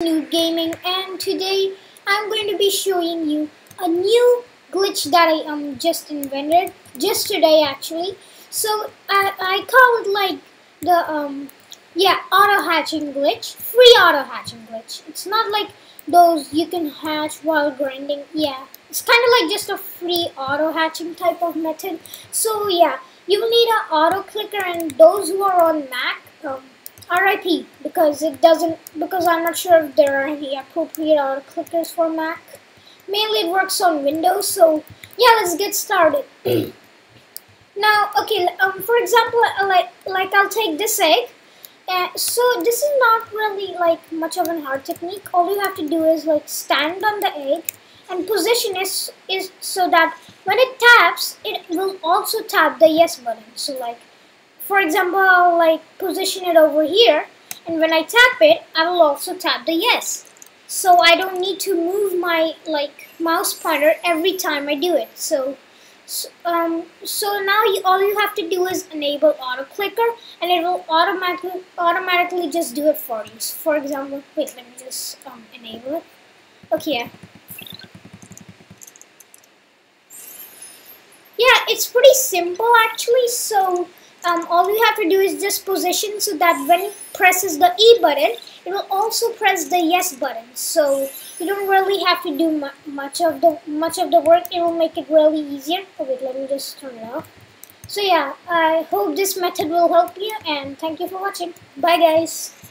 New gaming, and today I'm going to be showing you a new glitch that I just invented just today actually. So I call it like the auto hatching glitch, free auto hatching glitch. It's not like those you can hatch while grinding. Yeah, it's kind of like just a free auto hatching type of method. So yeah, you will need an auto clicker, and those who are on Mac, RIP, because I'm not sure if there are any appropriate auto clickers for Mac. Mainly it works on Windows, so yeah, let's get started. Now, okay, for example, like I'll take this egg. So this is not really like much of a hard technique. All you have to do is like stand on the egg and position it is so that when it taps, it will also tap the yes button. So like, for example, I'll like position it over here, and when I tap it, I will also tap the yes. So I don't need to move my like mouse pointer every time I do it. So now all you have to do is enable auto clicker, and it will automatically just do it for you. So for example, wait, let me just enable it. Okay. Yeah, it's pretty simple actually. So all you have to do is just position so that when it presses the E button, it will also press the yes button. So you don't really have to do much of the work. It will make it really easier. Oh wait, let me just turn it off. So yeah, I hope this method will help you, and thank you for watching. Bye guys.